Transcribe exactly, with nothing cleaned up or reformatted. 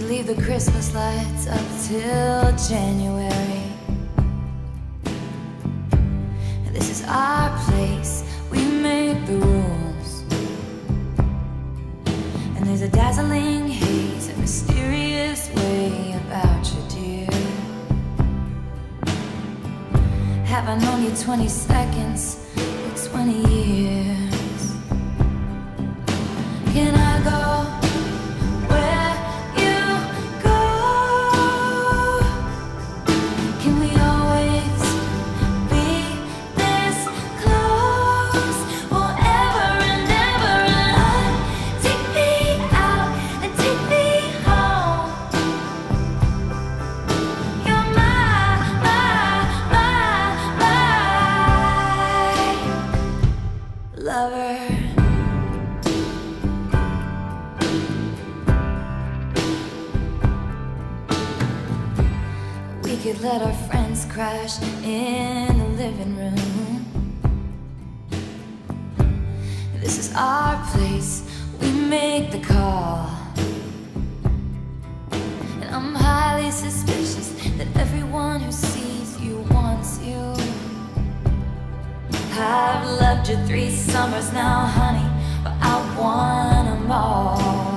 We leave the Christmas lights up till January. This is our place, we make the rules. And there's a dazzling haze, a mysterious way about you, dear. Have I known you twenty seconds or twenty years? Can I go? Lover, we could let our friends crash in the living room. This is our place, we make the call. And I'm highly suspicious that everyone who sees you wants you. I've loved you three summers now, honey, but I want them all.